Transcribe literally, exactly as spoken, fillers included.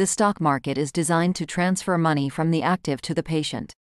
The stock market is designed to transfer money from the active to the patient.